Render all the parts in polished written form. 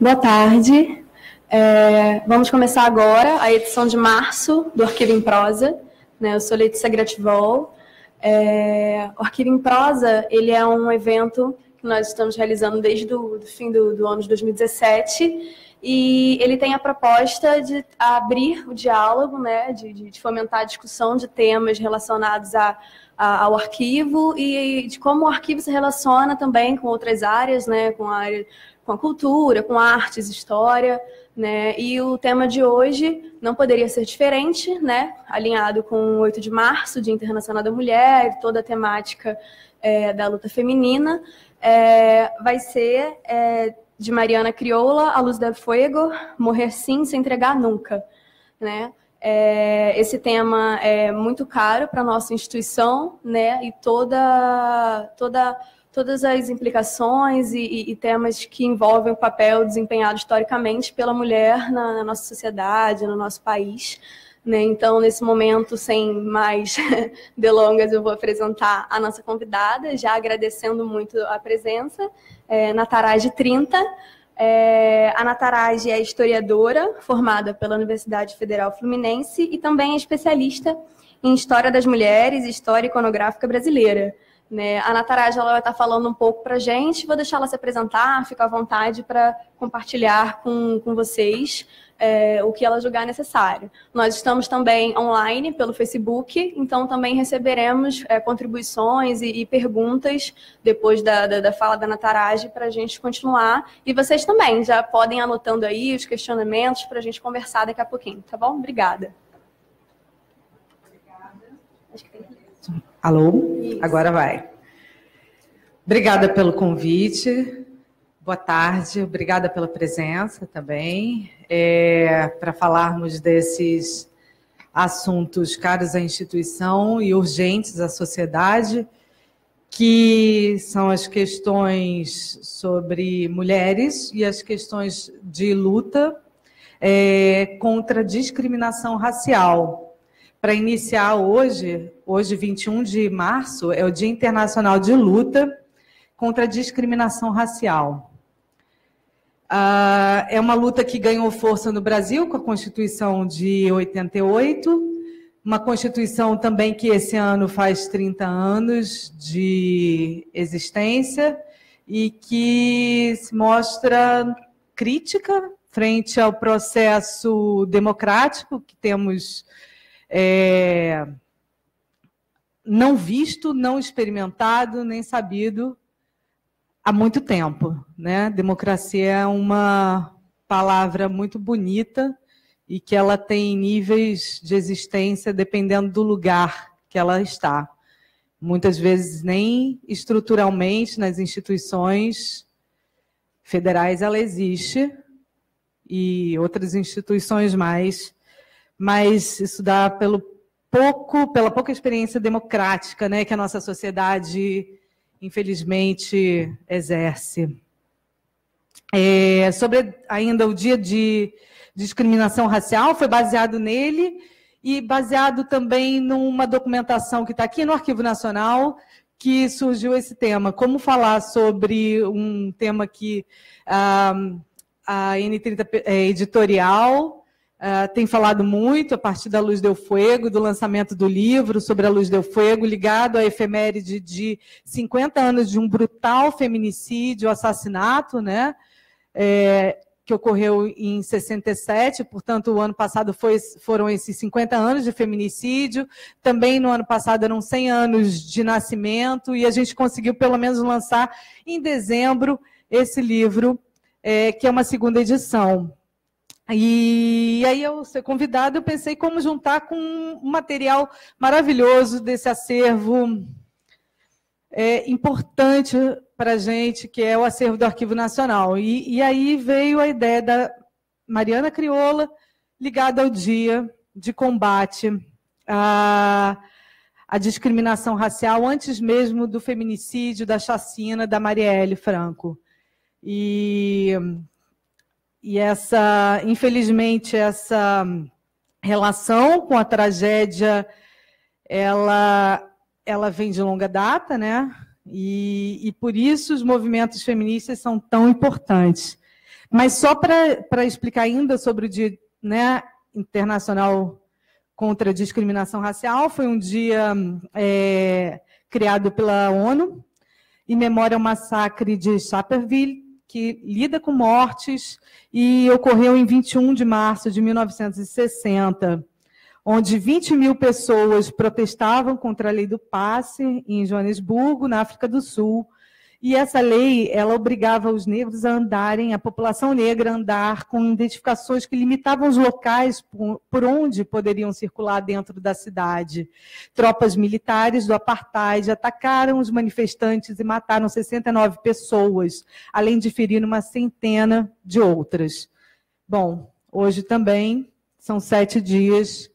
Boa tarde. Vamos começar agora a edição de março do Arquivo em Prosa. Eu sou Letícia Gratival. O Arquivo em Prosa ele é um evento que nós estamos realizando desde o fim do ano de 2017 e ele tem a proposta de abrir o diálogo, de fomentar a discussão de temas relacionados ao arquivo e de como o arquivo se relaciona também com outras áreas, com a cultura, com artes, história, E o tema de hoje não poderia ser diferente, Alinhado com o 8 de março, Dia Internacional da Mulher, toda a temática da luta feminina, vai ser de Mariana Crioula, A Luz del Fuego, Morrer Sim, Se Entregar Nunca, Esse tema é muito caro para a nossa instituição, E todas as implicações e temas que envolvem o papel desempenhado historicamente pela mulher na nossa sociedade, no nosso país. Então, nesse momento, sem mais delongas, eu vou apresentar a nossa convidada, já agradecendo muito a presença, Nataraj Trinta. A Nataraj é historiadora, formada pela Universidade Federal Fluminense e também é especialista em História das Mulheres e História Iconográfica Brasileira. A Nataraj vai estar falando um pouco para a gente, vou deixar ela se apresentar, fica à vontade para compartilhar com vocês o que ela julgar necessário. Nós estamos também online pelo Facebook, então também receberemos contribuições e perguntas depois da fala da Nataraj para a gente continuar. E vocês também já podem ir anotando aí os questionamentos para a gente conversar daqui a pouquinho, tá bom? Obrigada. Acho que tem que... Alô? Agora vai. Obrigada pelo convite, boa tarde, obrigada pela presença também, para falarmos desses assuntos caros à instituição e urgentes à sociedade, que são as questões sobre mulheres e as questões de luta contra a discriminação racial. Para iniciar hoje 21 de março, é o Dia Internacional de Luta contra a Discriminação Racial. É uma luta que ganhou força no Brasil com a Constituição de 88, uma Constituição também que esse ano faz 30 anos de existência e que se mostra crítica frente ao processo democrático que temos não visto, não experimentado, nem sabido há muito tempo, Democracia é uma palavra muito bonita e que ela tem níveis de existência dependendo do lugar que ela está. Muitas vezes nem estruturalmente nas instituições federais ela existe e outras instituições mais, mas isso dá pela pouca experiência democrática, que a nossa sociedade, infelizmente, exerce. Sobre ainda o Dia de Discriminação Racial, foi baseado nele e baseado também numa documentação que está aqui no Arquivo Nacional, que surgiu esse tema. Como falar sobre um tema que a N30 Editorial tem falado muito a partir da Luz del Fuego, do lançamento do livro sobre a Luz del Fuego, ligado à efeméride de 50 anos de um brutal feminicídio, assassinato, que ocorreu em 67, portanto, o ano passado foram esses 50 anos de feminicídio, também no ano passado eram 100 anos de nascimento, e a gente conseguiu pelo menos lançar em dezembro esse livro, que é uma segunda edição. E aí, ao ser convidada, eu pensei como juntar com um material maravilhoso desse acervo importante para a gente, que é o acervo do Arquivo Nacional. E aí veio a ideia da Mariana Crioula, ligada ao Dia de Combate à Discriminação Racial, antes mesmo do feminicídio, da chacina da Marielle Franco. E infelizmente, essa relação com a tragédia, ela vem de longa data, E por isso os movimentos feministas são tão importantes. Mas só para explicar ainda sobre o Dia, né, Internacional contra a Discriminação Racial, foi um dia criado pela ONU em memória ao massacre de Sharpeville, que lida com mortes, e ocorreu em 21 de março de 1960, onde 20 mil pessoas protestavam contra a lei do passe em Joanesburgo, na África do Sul. E essa lei, ela obrigava os negros a andarem, a população negra a andar com identificações que limitavam os locais por onde poderiam circular dentro da cidade. Tropas militares do apartheid atacaram os manifestantes e mataram 69 pessoas, além de ferir uma centena de outras. Bom, hoje também são 7 dias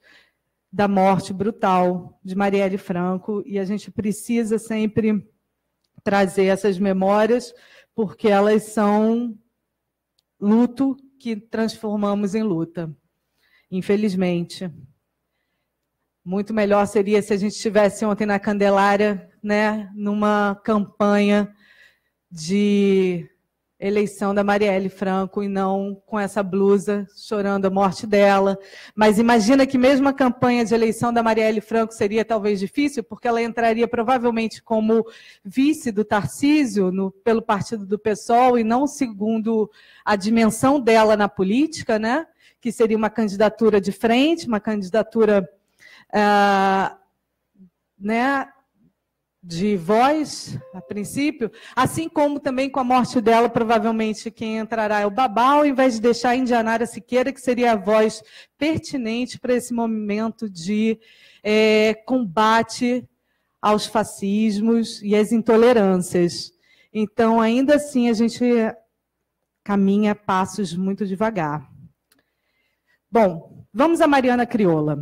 da morte brutal de Marielle Franco, e a gente precisa sempre trazer essas memórias, porque elas são luto que transformamos em luta, infelizmente. Muito melhor seria se a gente estivesse ontem na Candelária, né, numa campanha de eleição da Marielle Franco, e não com essa blusa chorando a morte dela. Mas imagina que mesmo a campanha de eleição da Marielle Franco seria talvez difícil, porque ela entraria provavelmente como vice do Tarcísio pelo partido do PSOL, e não segundo a dimensão dela na política, né? Que seria uma candidatura de frente, uma candidatura né, de voz, a princípio, assim como também com a morte dela, provavelmente quem entrará é o Babau, ao invés de deixar a Indianara Siqueira, que seria a voz pertinente para esse momento de combate aos fascismos e às intolerâncias. Então, ainda assim, a gente caminha passos muito devagar. Bom, vamos a Mariana Crioula.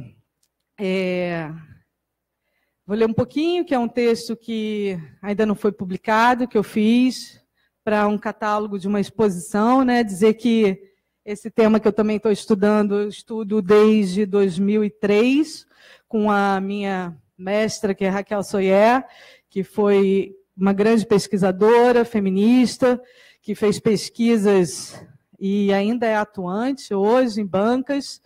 Vou ler um pouquinho, que é um texto que ainda não foi publicado, que eu fiz para um catálogo de uma exposição, né? Dizer que esse tema que eu também estou estudando, eu estudo desde 2003, com a minha mestra, que é Raquel Soyer, que foi uma grande pesquisadora, feminista, que fez pesquisas e ainda é atuante hoje em bancas.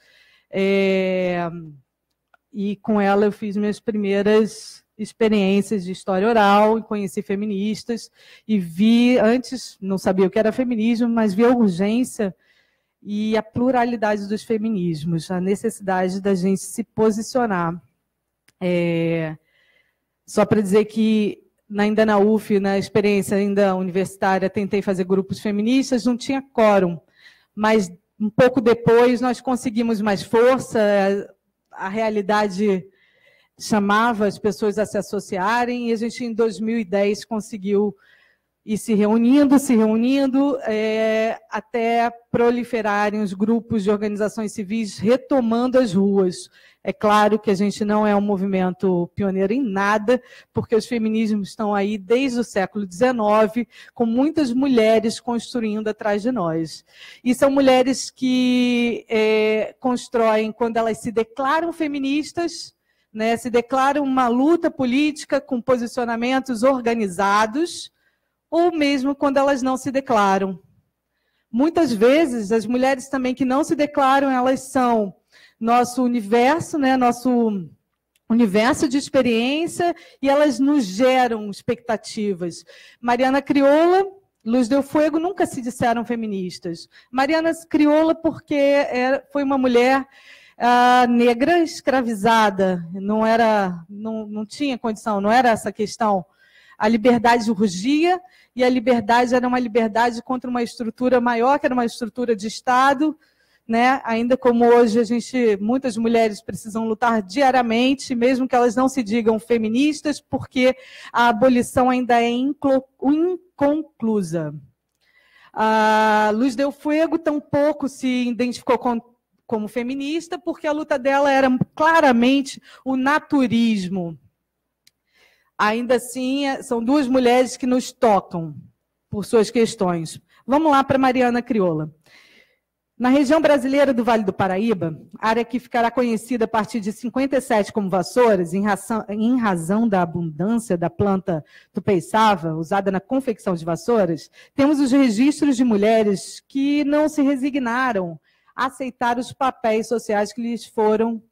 E com ela eu fiz minhas primeiras experiências de história oral, conheci feministas e vi, antes não sabia o que era feminismo, mas vi a urgência e a pluralidade dos feminismos, a necessidade da gente se posicionar. Só para dizer que ainda na UF, na experiência ainda universitária, tentei fazer grupos feministas, não tinha quórum, mas um pouco depois nós conseguimos mais força. A realidade chamava as pessoas a se associarem, e a gente, em 2010, conseguiu ir se reunindo, até proliferarem os grupos de organizações civis retomando as ruas. É claro que a gente não é um movimento pioneiro em nada, porque os feminismos estão aí desde o século XIX, com muitas mulheres construindo atrás de nós. E são mulheres que constroem, quando elas se declaram feministas, né, se declaram uma luta política com posicionamentos organizados, ou mesmo quando elas não se declaram. Muitas vezes, as mulheres também que não se declaram, elas são nosso universo, né? Nosso universo de experiência, e elas nos geram expectativas. Mariana Crioula, Luz del Fuego, nunca se disseram feministas. Mariana Crioula, porque foi uma mulher negra escravizada, não tinha condição, não era essa a questão. A liberdade urgia, e a liberdade era uma liberdade contra uma estrutura maior, que era uma estrutura de Estado, né? Ainda como hoje muitas mulheres precisam lutar diariamente, mesmo que elas não se digam feministas, porque a abolição ainda é inconclusa. A Luz del Fuego tampouco se identificou como feminista, porque a luta dela era claramente o naturismo. Ainda assim, são duas mulheres que nos tocam por suas questões. Vamos lá para Mariana Crioula. Na região brasileira do Vale do Paraíba, área que ficará conhecida a partir de 57 como Vassouras, em razão da abundância da planta tupeiçava, usada na confecção de vassouras, temos os registros de mulheres que não se resignaram a aceitar os papéis sociais que lhes foram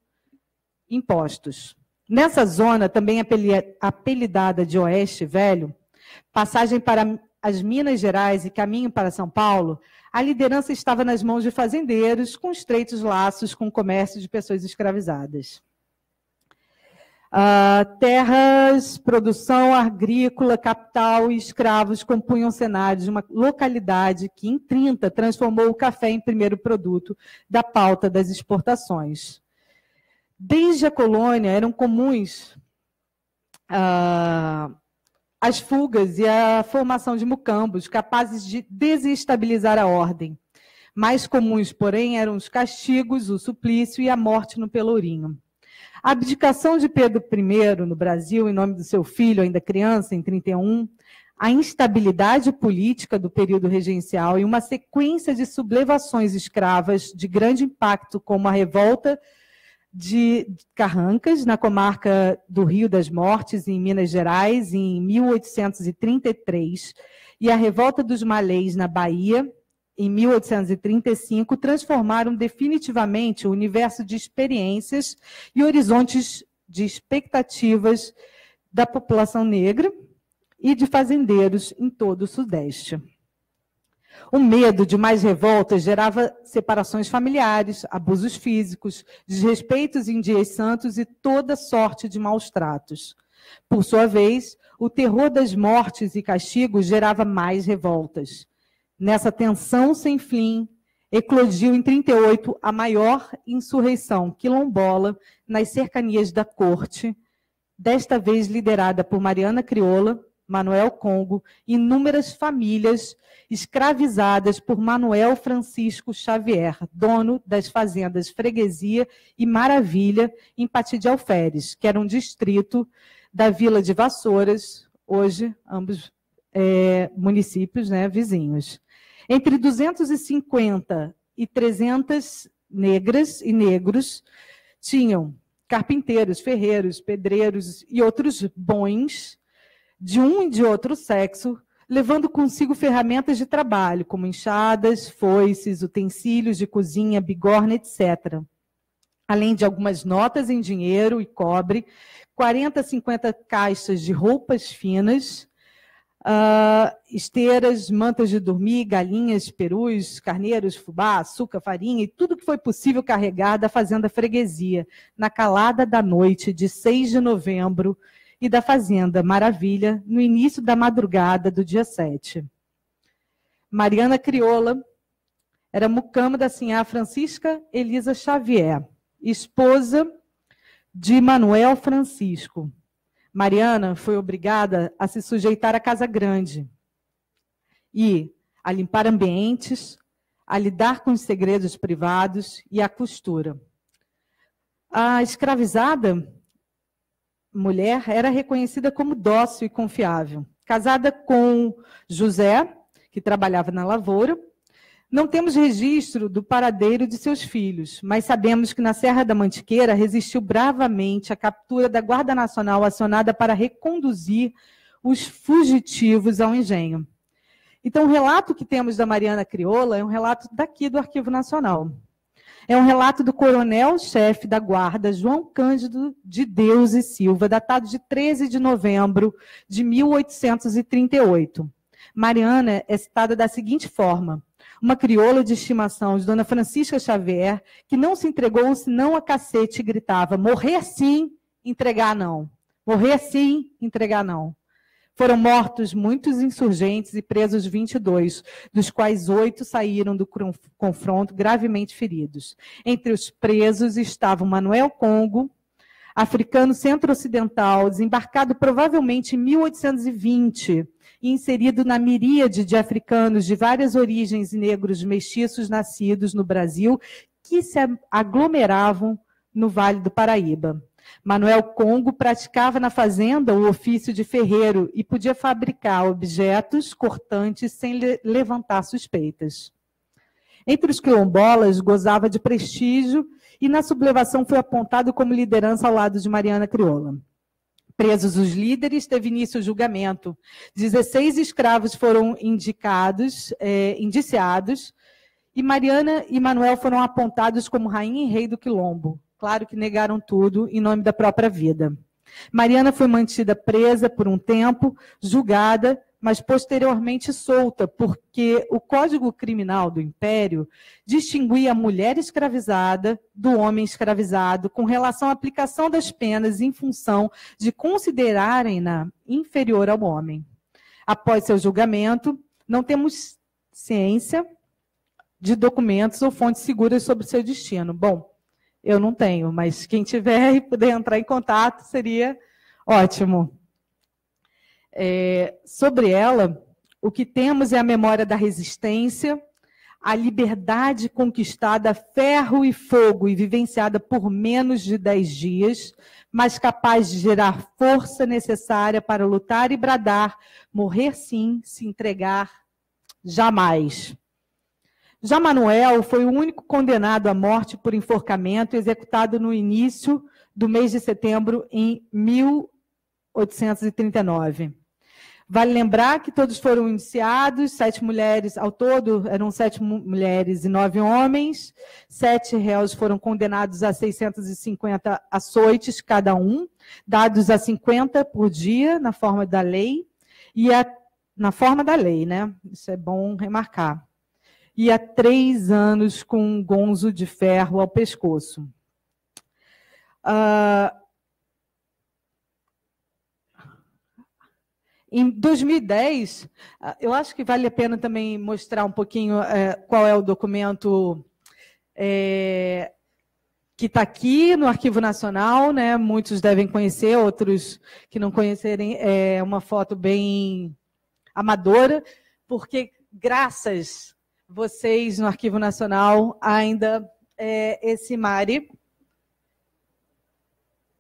impostos. Nessa zona, também apelidada de Oeste Velho, passagem para as Minas Gerais e caminho para São Paulo, a liderança estava nas mãos de fazendeiros com estreitos laços com o comércio de pessoas escravizadas. Terras, produção agrícola, capital e escravos compunham o cenário de uma localidade que, em 30, transformou o café em primeiro produto da pauta das exportações. Desde a colônia, eram comuns as fugas e a formação de mucambos, capazes de desestabilizar a ordem. Mais comuns, porém, eram os castigos, o suplício e a morte no Pelourinho. A abdicação de Pedro I no Brasil, em nome do seu filho, ainda criança, em 31, a instabilidade política do período regencial e uma sequência de sublevações escravas de grande impacto, como a Revolta de Carrancas, na comarca do Rio das Mortes, em Minas Gerais, em 1833, e a Revolta dos Malês, na Bahia, em 1835, transformaram definitivamente o universo de experiências e horizontes de expectativas da população negra e de fazendeiros em todo o Sudeste. O medo de mais revoltas gerava separações familiares, abusos físicos, desrespeitos em dias santos e toda sorte de maus tratos. Por sua vez, o terror das mortes e castigos gerava mais revoltas. Nessa tensão sem fim, eclodiu em 38 a maior insurreição quilombola nas cercanias da corte, desta vez liderada por Mariana Crioula, Manuel Congo, inúmeras famílias escravizadas por Manuel Francisco Xavier, dono das fazendas Freguesia e Maravilha, em Paty de Alferes, que era um distrito da vila de Vassouras, hoje ambos municípios, né, vizinhos. Entre 250 e 300 negras e negros tinham carpinteiros, ferreiros, pedreiros e outros bons, de um e de outro sexo, levando consigo ferramentas de trabalho, como enxadas, foices, utensílios de cozinha, bigorna, etc. Além de algumas notas em dinheiro e cobre, 40 a 50 caixas de roupas finas, esteiras, mantas de dormir, galinhas, perus, carneiros, fubá, açúcar, farinha e tudo que foi possível carregar da fazenda Freguesia, na calada da noite de 6 de novembro, e da fazenda Maravilha, no início da madrugada do dia 7. Mariana Crioula era mucama da senhora Francisca Elisa Xavier, esposa de Manuel Francisco. Mariana foi obrigada a se sujeitar à Casa Grande e a limpar ambientes, a lidar com os segredos privados e a costura. A escravizada mulher era reconhecida como dócil e confiável. Casada com José, que trabalhava na lavoura, não temos registro do paradeiro de seus filhos, mas sabemos que na Serra da Mantiqueira resistiu bravamente à captura da Guarda Nacional acionada para reconduzir os fugitivos ao engenho. Então, o relato que temos da Mariana Crioula é um relato daqui do Arquivo Nacional. É um relato do coronel-chefe da guarda, João Cândido de Deus e Silva, datado de 13 de novembro de 1838. Mariana é citada da seguinte forma: uma crioula de estimação de Dona Francisca Xavier, que não se entregou senão a cacete e gritava: morrer sim, entregar não. Morrer sim, entregar não. Foram mortos muitos insurgentes e presos 22, dos quais 8 saíram do confronto gravemente feridos. Entre os presos estavam Manuel Congo, africano centro-ocidental, desembarcado provavelmente em 1820 e inserido na miríade de africanos de várias origens e negros mestiços nascidos no Brasil que se aglomeravam no Vale do Paraíba. Manuel Congo praticava na fazenda o ofício de ferreiro e podia fabricar objetos cortantes sem levantar suspeitas. Entre os quilombolas, gozava de prestígio e na sublevação foi apontado como liderança ao lado de Mariana Crioula. Presos os líderes, teve início o julgamento. 16 escravos foram indiciados e Mariana e Manuel foram apontados como rainha e rei do quilombo. Claro que negaram tudo em nome da própria vida. Mariana foi mantida presa por um tempo, julgada, mas posteriormente solta, porque o Código Criminal do Império distinguia a mulher escravizada do homem escravizado com relação à aplicação das penas em função de considerarem-na inferior ao homem. Após seu julgamento, não temos ciência de documentos ou fontes seguras sobre seu destino. Bom, eu não tenho, mas quem tiver e puder entrar em contato seria ótimo. Sobre ela, o que temos é a memória da resistência, a liberdade conquistada a ferro e fogo e vivenciada por menos de 10 dias, mas capaz de gerar força necessária para lutar e bradar, morrer sim, se entregar jamais. Já Manuel foi o único condenado à morte por enforcamento, executado no início do mês de setembro em 1839. Vale lembrar que todos foram indiciados, 7 mulheres, ao todo eram 7 mulheres e 9 homens, 7 réus foram condenados a 650 açoites cada um, dados a 50 por dia, na forma da lei, na forma da lei, né? Isso é bom remarcar. E a 3 anos com um gonzo de ferro ao pescoço. Em 2010, eu acho que vale a pena também mostrar um pouquinho qual é o documento que está aqui no Arquivo Nacional, né? Muitos devem conhecer, outros que não conhecerem, é uma foto bem amadora, porque graças a vocês no Arquivo Nacional ainda esse MARI,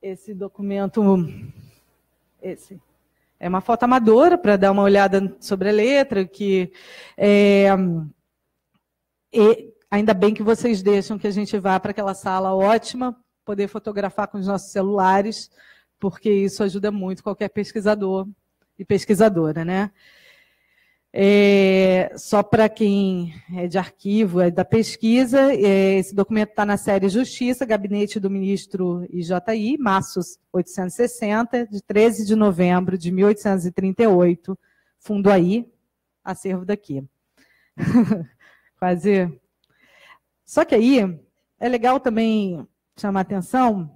esse documento, esse... É uma foto amadora para dar uma olhada sobre a letra, que ainda bem que vocês deixam que a gente vá para aquela sala ótima, poder fotografar com os nossos celulares, porque isso ajuda muito qualquer pesquisador e pesquisadora, né? Só para quem é de arquivo, é da pesquisa, esse documento está na série Justiça, Gabinete do Ministro IJI, março 860, de 13 de novembro de 1838, fundo aí, acervo daqui. Quase. Só que aí é legal também chamar atenção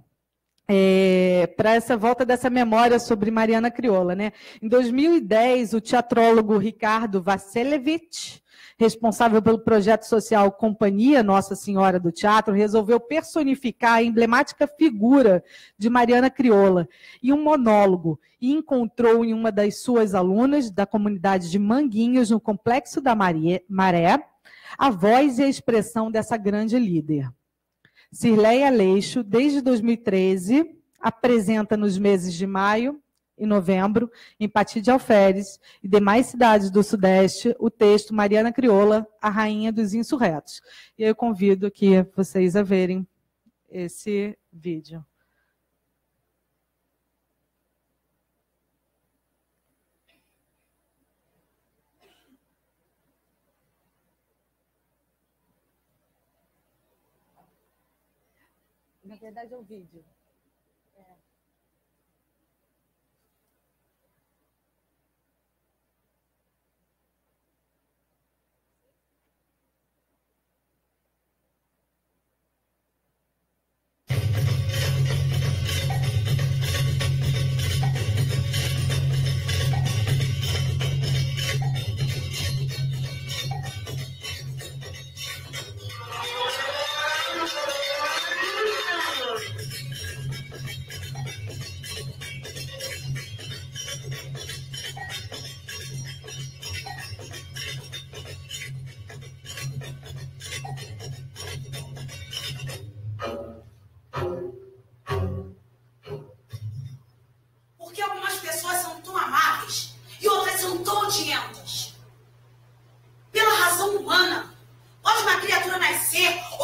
para essa volta dessa memória sobre Mariana Crioula, né? Em 2010, o teatrólogo Ricardo Vassilevich, responsável pelo projeto social Companhia Nossa Senhora do Teatro, resolveu personificar a emblemática figura de Mariana Crioula em um monólogo e encontrou em uma das suas alunas da comunidade de Manguinhos, no Complexo da Maré, a voz e a expressão dessa grande líder. Cirleia Aleixo, desde 2013, apresenta nos meses de maio e novembro, em Paty de Alferes e demais cidades do Sudeste, o texto Mariana Crioula, a Rainha dos Insurretos. E eu convido aqui vocês a verem esse vídeo. Na verdade, é o vídeo.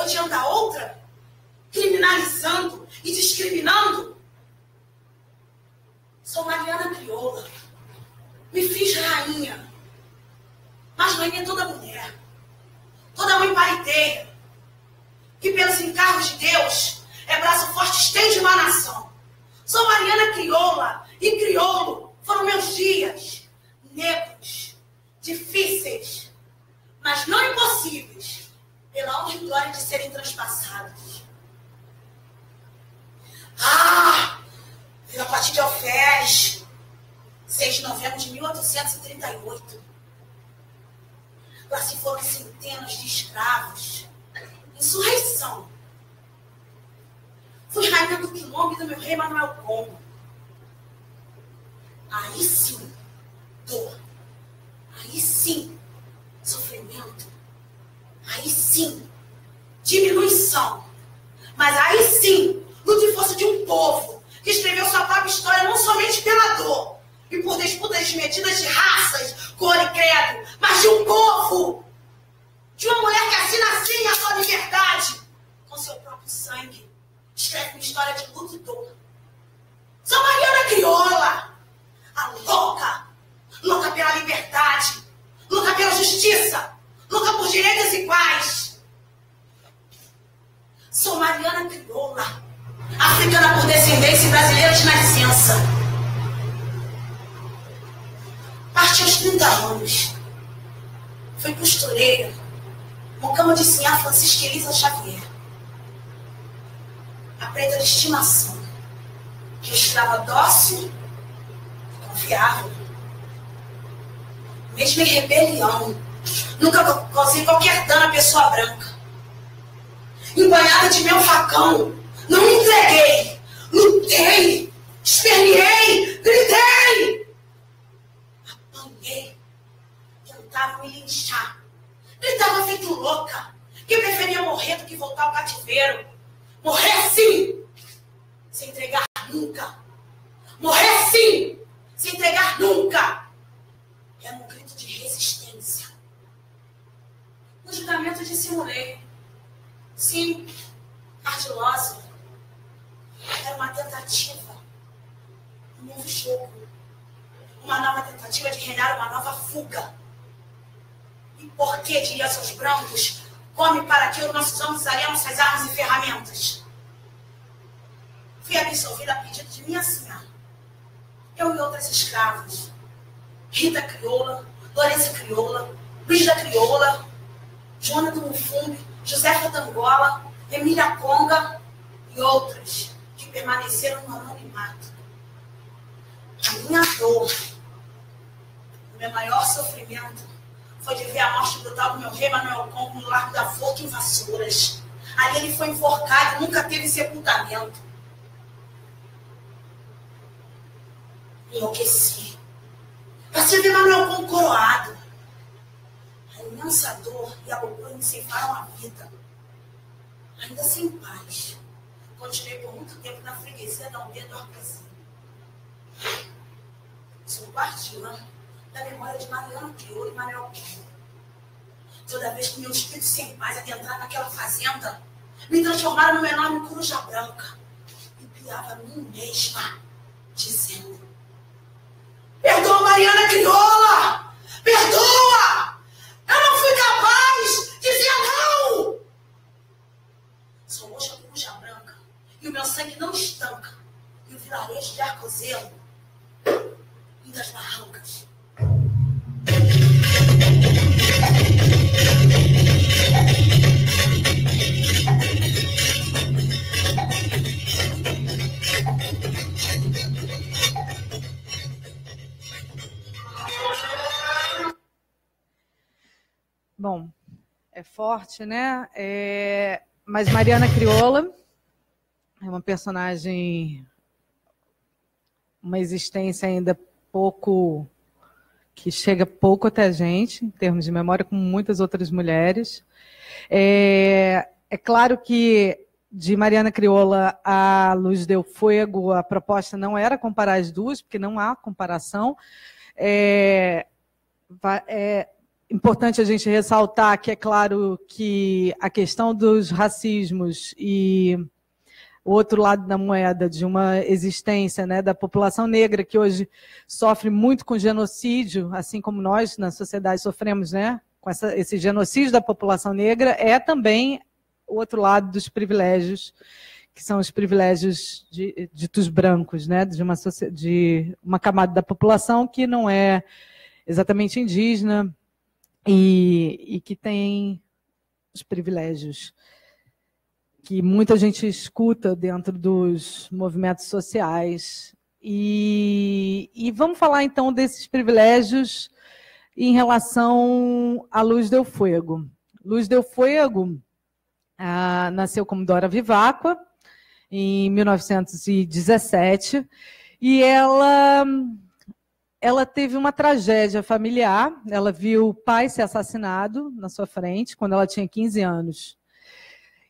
odiando a outra, criminalizando e discriminando. Sou Mariana Crioula, me fiz rainha, mas rainha é toda mulher, toda mãe pariteira, que pelos encargos de Deus é braço forte, estende uma nação. Sou Mariana Crioula e crioulo foram meus dias, negros, difíceis, mas não impossíveis, pela honra e glória de serem transpassados. Ah, a Paty de Alferes, 6 de novembro de 1838. Lá se foram centenas de escravos. Insurreição. Fui rainha do Quilombo e do meu rei Manuel Congo. Aí sim, dor. Aí sim, sofrimento. Aí sim, diminuição. Mas aí sim, luta e força de um povo que escreveu sua própria história não somente pela dor e por disputas desmedidas de raças, cor e credo, mas de um povo. De uma mulher que assina a sua liberdade com seu próprio sangue. Escreve uma história de luta e dor. Sou Mariana Crioula, a louca, louca pela liberdade, louca pela justiça, louca por direitos iguais. Sou Mariana Crioula, africana por descendência e brasileira de nascença. Parti aos 30 anos. Fui costureira, mucama de senhora Francisca Elisa Xavier. A preta de estimação, que eu escrava dócil e confiável. Mesmo em rebelião, nunca causei qualquer dano à pessoa branca. Embanhada de meu facão, não me entreguei, lutei, esperneei, gritei. Apanhei, tentava me linchar, gritava feito louca, que preferia morrer do que voltar ao cativeiro. Morrer sim, sem entregar nunca. Morrer sim, sem entregar nunca. Era um grito de resistência. No julgamento dissimulei. Sim, ardilosa. Era uma tentativa. Um novo jogo. Uma nova tentativa de reinar uma nova fuga. E por que, diria seus brancos, come para que os nossos homens usariam suas armas e ferramentas. Fui absolvida a pedido de minha senhora. Eu e outras escravas. Rita Crioula, Lourença Crioula, Luiz da Crioula, Joana do Mufumbi, Josefa Tangola, Emília Conga e outras que permaneceram no anonimato. A minha dor, o meu maior sofrimento, foi de ver a morte brutal do meu rei Manuel Congo no Largo da Forca, em Vassouras. Ali ele foi enforcado e nunca teve sepultamento. Enlouqueci. Passei a ver Manuel Congo coroado. A imensa dor e a loucura me ceifaram a vida. Ainda sem paz, continuei por muito tempo na freguesia da aldeia do Arquizinho. Sou guardiã da memória de Mariana Crioula e Manuel Congo. Toda vez que meu espírito sem paz adentrava naquela fazenda, me transformaram numa enorme coruja branca e piava a mim mesma, dizendo: perdoa, Mariana Crioula! Perdoa! Eu não fui capaz! Dizia não! Sou hoje a coruja branca e o meu sangue não estanca e o vilarejo de Arcozelo e das barrancas. Bom, é forte, né? Mas Mariana Crioula é uma personagem, uma existência ainda pouco, que chega pouco até a gente, em termos de memória, como muitas outras mulheres. É claro que, de Mariana Crioula a Luz del Fuego, a proposta não era comparar as duas, porque não há comparação. Importante a gente ressaltar que é claro que a questão dos racismos e o outro lado da moeda de uma existência, né, da população negra que hoje sofre muito com genocídio, assim como nós na sociedade sofremos, né, com esse genocídio da população negra, é também o outro lado dos privilégios, que são os privilégios ditos brancos, né, de uma camada da população que não é exatamente indígena, e que tem os privilégios que muita gente escuta dentro dos movimentos sociais. E vamos falar, então, desses privilégios em relação à Luz del Fuego. Luz del Fuego nasceu como Dora Vivacqua, em 1917, e ela teve uma tragédia familiar. Ela viu o pai ser assassinado na sua frente quando ela tinha 15 anos.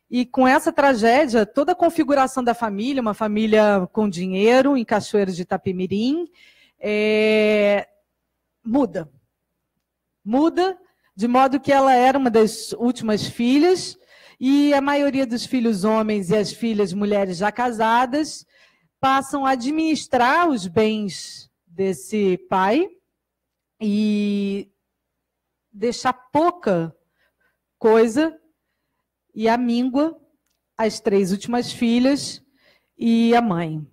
E com essa tragédia, toda a configuração da família, uma família com dinheiro, em Cachoeiro de Itapemirim, muda. Muda, de modo que ela era uma das últimas filhas, e a maioria dos filhos homens e as filhas mulheres já casadas passam a administrar os bens desse pai e deixar pouca coisa e a míngua as três últimas filhas e a mãe.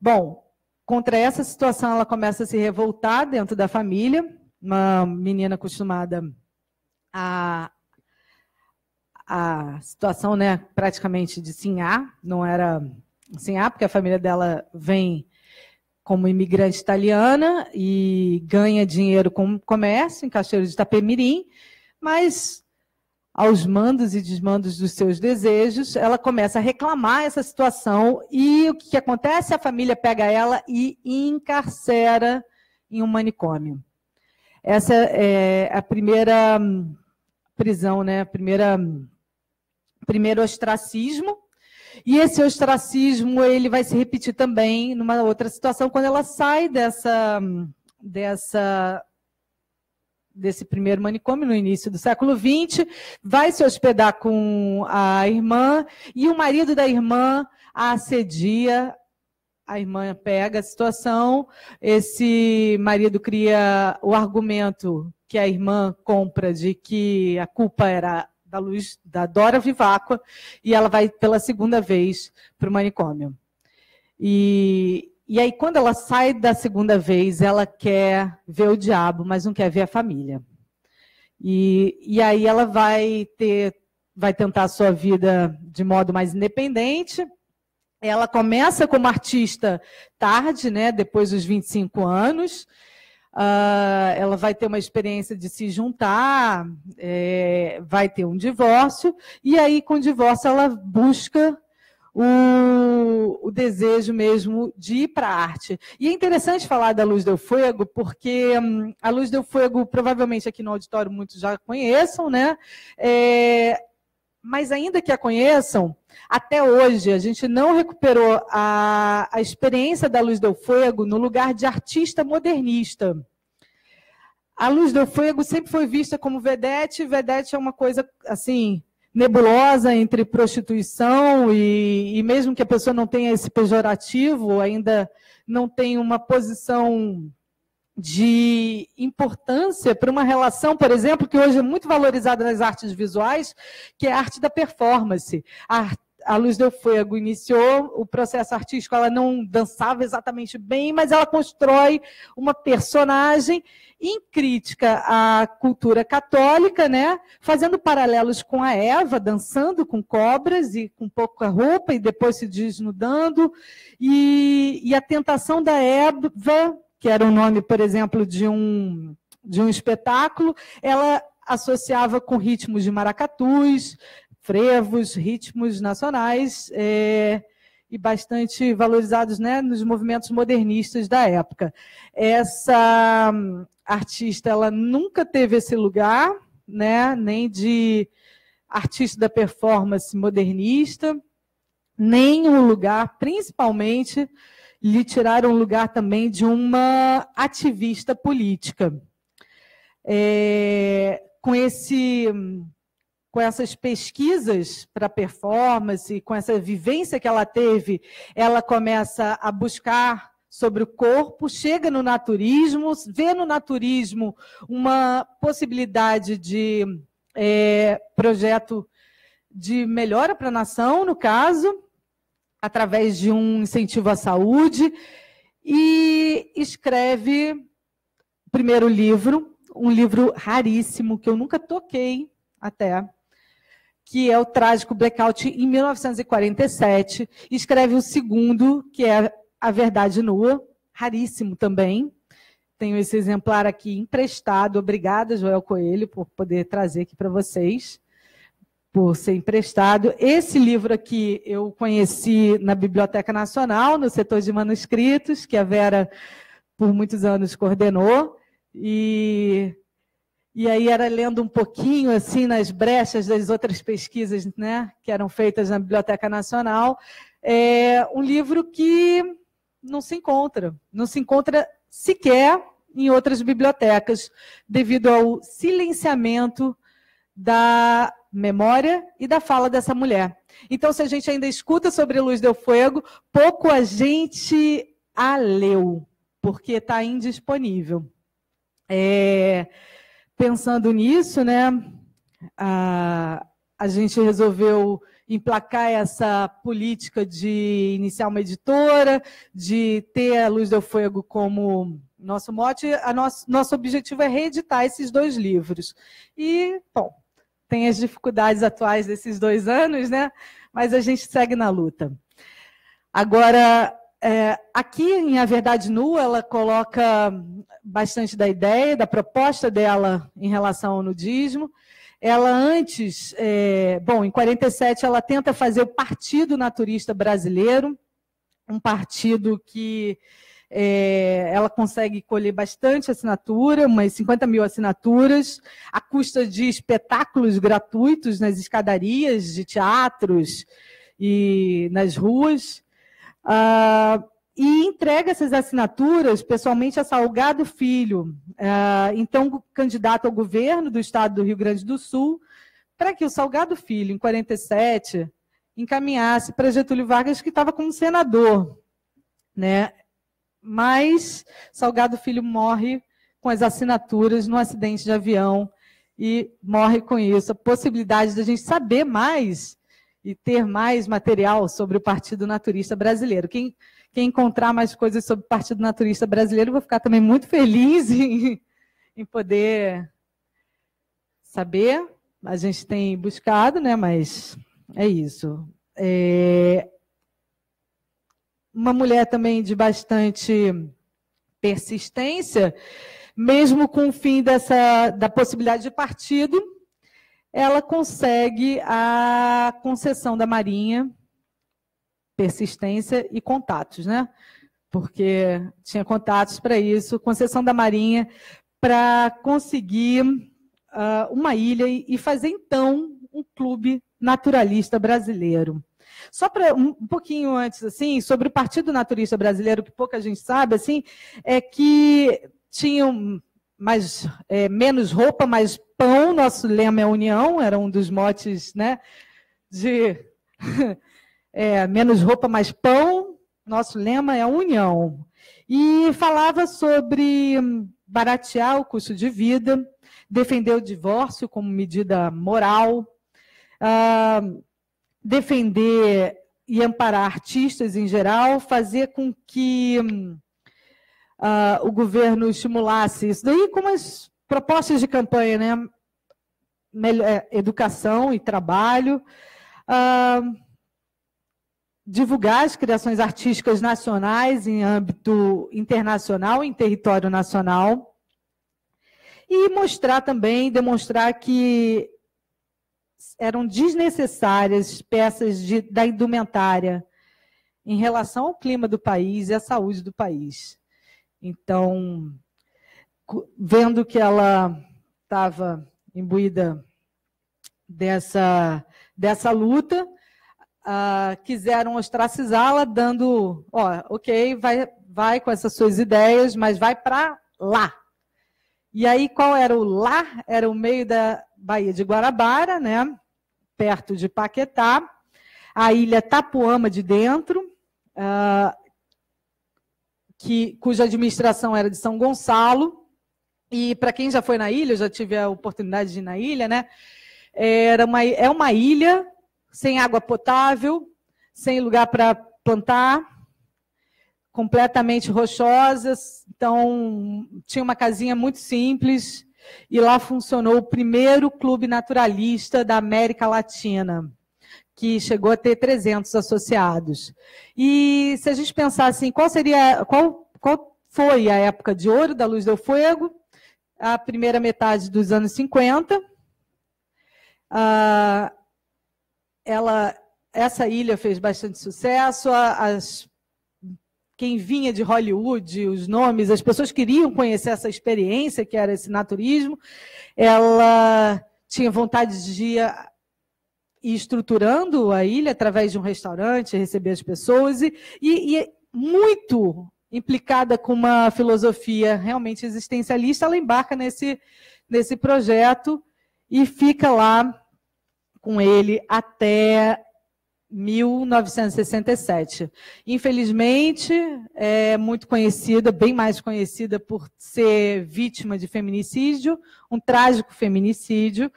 Bom, contra essa situação ela começa a se revoltar dentro da família, uma menina acostumada à situação, né, praticamente de sinhá, não era sinhá, porque a família dela vem como imigrante italiana e ganha dinheiro com comércio em Cachoeiro de Itapemirim, mas aos mandos e desmandos dos seus desejos, ela começa a reclamar essa situação e o que acontece? A família pega ela e encarcera em um manicômio. Essa é a primeira prisão, né? Primeiro ostracismo. E esse ostracismo ele vai se repetir também numa outra situação, quando ela sai desse primeiro manicômio, no início do século XX, vai se hospedar com a irmã, e o marido da irmã a assedia, a irmã pega a situação, esse marido cria o argumento que a irmã compra de que a culpa era da Luz, da Dora Vivacqua, e ela vai pela segunda vez para o manicômio. E aí, quando ela sai da segunda vez, ela quer ver o diabo, mas não quer ver a família. E aí ela vai tentar a sua vida de modo mais independente. Ela começa como artista tarde, né, depois dos 25 anos, ela vai ter uma experiência de se juntar, vai ter um divórcio, e aí, com o divórcio, ela busca o desejo mesmo de ir para a arte. E é interessante falar da Luz del Fuego, porque a Luz del Fuego, provavelmente aqui no auditório muitos já conheçam, né? Mas ainda que a conheçam, até hoje a gente não recuperou a experiência da Luz del Fuego no lugar de artista modernista. A Luz del Fuego sempre foi vista como vedete. Vedete é uma coisa assim nebulosa entre prostituição e mesmo que a pessoa não tenha esse pejorativo, ainda não tem uma posição de importância para uma relação, por exemplo, que hoje é muito valorizada nas artes visuais, que é a arte da performance. A Luz del Fuego iniciou o processo artístico, ela não dançava exatamente bem, mas ela constrói uma personagem em crítica à cultura católica, né? Fazendo paralelos com a Eva, dançando com cobras e com pouca roupa, e depois se desnudando, e a tentação da Eva, que era o nome, por exemplo, de um espetáculo, ela associava com ritmos de maracatus, frevos, ritmos nacionais e bastante valorizados, né, nos movimentos modernistas da época. Essa artista ela nunca teve esse lugar, né, nem de artista da performance modernista, nem um lugar, principalmente, lhe tiraram o lugar também de uma ativista política. com essas pesquisas para performance, com essa vivência que ela teve, ela começa a buscar sobre o corpo, chega no naturismo, vê no naturismo uma possibilidade de projeto de melhora para a nação, no caso, através de um incentivo à saúde, e escreve o primeiro livro, um livro raríssimo, que eu nunca toquei até, que é o Trágico Blackout, em 1947. Escreve o segundo, que é A Verdade Nua, raríssimo também. Tenho esse exemplar aqui emprestado. Obrigada, Joel Coelho, por poder trazer aqui para vocês, por ser emprestado. Esse livro aqui eu conheci na Biblioteca Nacional, no setor de manuscritos, que a Vera, por muitos anos, coordenou. E aí era lendo um pouquinho assim nas brechas das outras pesquisas, né, que eram feitas na Biblioteca Nacional. É um livro que não se encontra sequer em outras bibliotecas, devido ao silenciamento da memória e da fala dessa mulher. Então, se a gente ainda escuta sobre Luz del Fuego, pouco a gente a leu, porque está indisponível. Pensando nisso, né, a gente resolveu emplacar essa política de iniciar uma editora, de ter a Luz del Fuego como nosso mote. Nosso objetivo é reeditar esses dois livros. E, bom, tem as dificuldades atuais desses 2 anos, né? Mas a gente segue na luta. Agora, aqui em A Verdade Nua, ela coloca bastante da ideia, da proposta dela em relação ao nudismo. Ela antes, em 1947, ela tenta fazer o Partido Naturista Brasileiro, um partido que ela consegue colher bastante assinatura, umas 50 mil assinaturas, à custa de espetáculos gratuitos nas escadarias de teatros e nas ruas. E entrega essas assinaturas pessoalmente a Salgado Filho, então candidato ao governo do estado do Rio Grande do Sul, para que o Salgado Filho, em 1947, encaminhasse para Getúlio Vargas, que estava como senador, né? Mas Salgado Filho morre com as assinaturas num acidente de avião e morre com isso. A possibilidade de a gente saber mais e ter mais material sobre o Partido Naturista Brasileiro. Quem encontrar mais coisas sobre o Partido Naturista Brasileiro, vou ficar também muito feliz em poder saber. A gente tem buscado, né? Mas é isso. Uma mulher também de bastante persistência, mesmo com o fim da possibilidade de partido, ela consegue a concessão da Marinha, persistência e contatos, né? Porque tinha contatos para isso, concessão da Marinha, para conseguir uma ilha e fazer, então, um clube naturalista brasileiro. Só para um pouquinho antes, assim, sobre o Partido Naturista Brasileiro, que pouca gente sabe, assim, é que tinham menos roupa, mais pão. Nosso lema é união, era um dos motes, né, de... menos roupa, mais pão, nosso lema é a união. E falava sobre baratear o custo de vida, defender o divórcio como medida moral, defender e amparar artistas em geral, fazer com que o governo estimulasse isso. Daí, como as propostas de campanha, né? Educação e trabalho, divulgar as criações artísticas nacionais em âmbito internacional, em território nacional, e mostrar também, demonstrar que eram desnecessárias peças da indumentária em relação ao clima do país e à saúde do país. Então, vendo que ela estava imbuída dessa luta, quiseram ostracizá-la, dando, vai com essas suas ideias, mas vai para lá. E aí, qual era o lá? Era o meio da Baía de Guarabara, né? Perto de Paquetá, a ilha Tapuama de Dentro, cuja administração era de São Gonçalo. E, para quem já foi na ilha, eu já tive a oportunidade de ir na ilha, né? É uma ilha sem água potável, sem lugar para plantar, completamente rochosas. Então, tinha uma casinha muito simples e lá funcionou o primeiro clube naturalista da América Latina, que chegou a ter 300 associados. E se a gente pensar assim, qual foi a época de ouro da Luz do Fuego? A primeira metade dos anos 50. Essa ilha fez bastante sucesso, quem vinha de Hollywood, os nomes, as pessoas queriam conhecer essa experiência, que era esse naturismo. Ela tinha vontade de ir estruturando a ilha através de um restaurante, receber as pessoas, e muito implicada com uma filosofia realmente existencialista, ela embarca nesse projeto e fica lá com ele até 1967. Infelizmente, é muito conhecida, bem mais conhecida por ser vítima de feminicídio, um trágico feminicídio,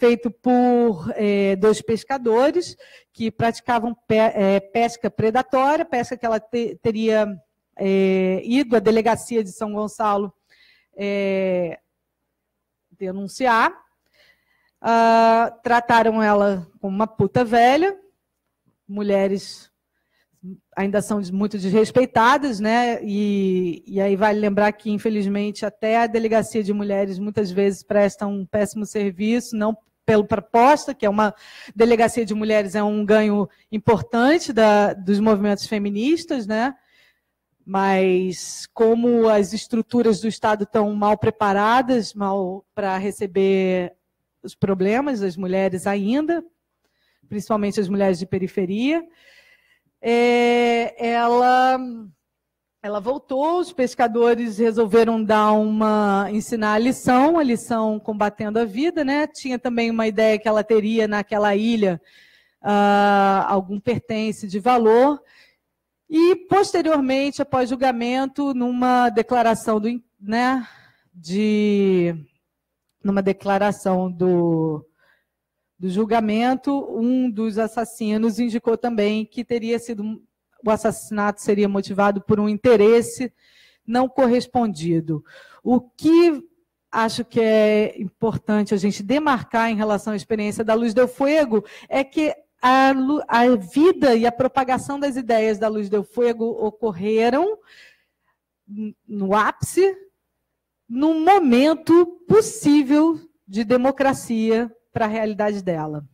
feito por dois pescadores que praticavam pesca predatória, pesca que ela teria ido à delegacia de São Gonçalo denunciar. Trataram ela como uma puta velha. Mulheres ainda são muito desrespeitadas, né? E aí vale lembrar que, infelizmente, até a delegacia de mulheres muitas vezes presta um péssimo serviço, não pela proposta, que é uma delegacia de mulheres é um ganho importante dos movimentos feministas, né? Mas como as estruturas do Estado estão mal preparadas, mal para receber os problemas das mulheres ainda, principalmente as mulheres de periferia. Ela voltou, os pescadores resolveram ensinar a lição combatendo a vida, né? Tinha também uma ideia que ela teria naquela ilha algum pertence de valor. E, posteriormente, após julgamento, numa declaração do julgamento, um dos assassinos indicou também que o assassinato seria motivado por um interesse não correspondido. O que acho que é importante a gente demarcar em relação à experiência da Luz del Fuego é que a vida e a propagação das ideias da Luz del Fuego ocorreram no ápice, num momento possível de democracia para a realidade dela.